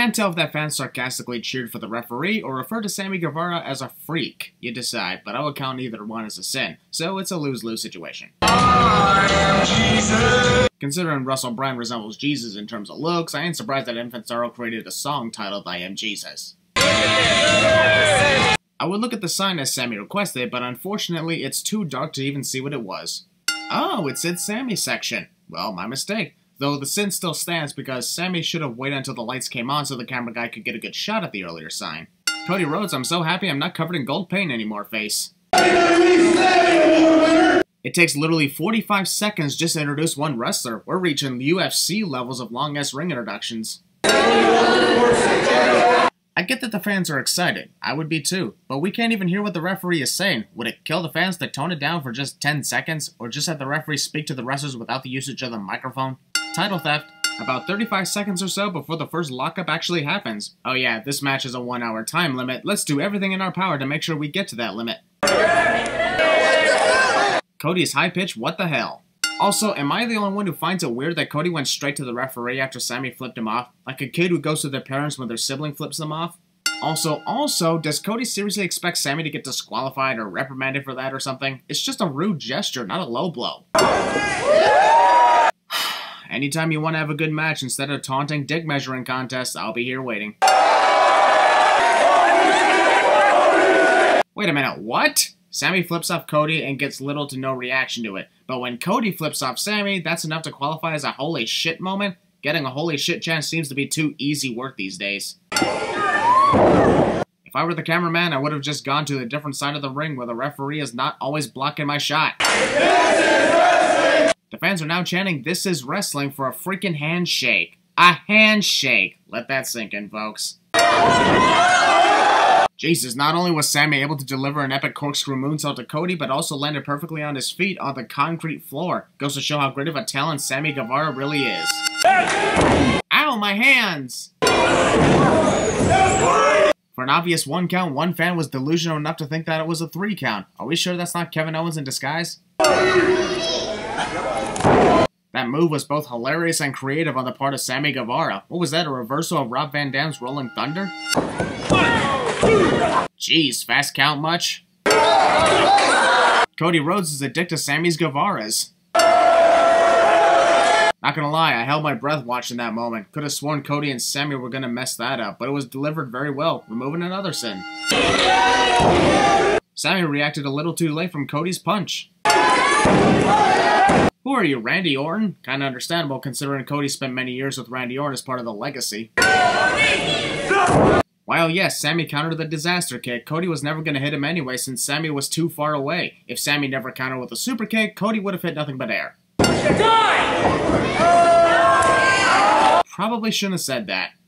Can't tell if that fan sarcastically cheered for the referee or referred to Sammy Guevara as a freak. You decide, but I would count either one as a sin, so it's a lose-lose situation. I am Jesus. Considering Russell Bryan resembles Jesus in terms of looks, I ain't surprised that Infant Zarro created a song titled I Am Jesus. I would look at the sign as Sammy requested, but unfortunately it's too dark to even see what it was. Oh, it said Sammy section. Well, my mistake. Though the sin still stands because Sammy should have waited until the lights came on so the camera guy could get a good shot at the earlier sign. Cody Rhodes, I'm so happy I'm not covered in gold paint anymore, face. It takes literally 45 seconds just to introduce one wrestler. We're reaching UFC levels of long-ass ring introductions. I get that the fans are excited. I would be too. But we can't even hear what the referee is saying. Would it kill the fans to tone it down for just 10 seconds? Or just have the referee speak to the wrestlers without the usage of the microphone? Title theft. About 35 seconds or so before the first lockup actually happens. Oh yeah, this match is a 1-hour time limit. Let's do everything in our power to make sure we get to that limit. Cody's high pitch, what the hell? Also, am I the only one who finds it weird that Cody went straight to the referee after Sammy flipped him off? Like a kid who goes to their parents when their sibling flips them off? Also, does Cody seriously expect Sammy to get disqualified or reprimanded for that or something? It's just a rude gesture, not a low blow. Anytime you want to have a good match instead of taunting dick measuring contests, I'll be here waiting. Wait a minute, what? Sammy flips off Cody and gets little to no reaction to it. But when Cody flips off Sammy, that's enough to qualify as a holy shit moment. Getting a holy shit chance seems to be too easy work these days. If I were the cameraman, I would have just gone to a different side of the ring where the referee is not always blocking my shot. The fans are now chanting, "This is wrestling," for a freaking handshake. A handshake. Let that sink in, folks. Jesus, not only was Sammy able to deliver an epic corkscrew moonsault to Cody, but also landed perfectly on his feet on the concrete floor. Goes to show how great of a talent Sammy Guevara really is. Ow, my hands! For an obvious one count, one fan was delusional enough to think that it was a 3 count. Are we sure that's not Kevin Owens in disguise? That move was both hilarious and creative on the part of Sammy Guevara. What was that, a reversal of Rob Van Dam's Rolling Thunder? Jeez, fast count much? Cody Rhodes is a dick to Sammy's Guevara's. Not gonna lie, I held my breath watching that moment. Could have sworn Cody and Sammy were gonna mess that up, but it was delivered very well, removing another sin. Sammy reacted a little too late from Cody's punch. Who are you, Randy Orton? Kinda understandable considering Cody spent many years with Randy Orton as part of the legacy. While yes, Sammy countered the disaster kick, Cody was never going to hit him anyway since Sammy was too far away. If Sammy never countered with a super kick, Cody would have hit nothing but air. Die! Probably shouldn't have said that.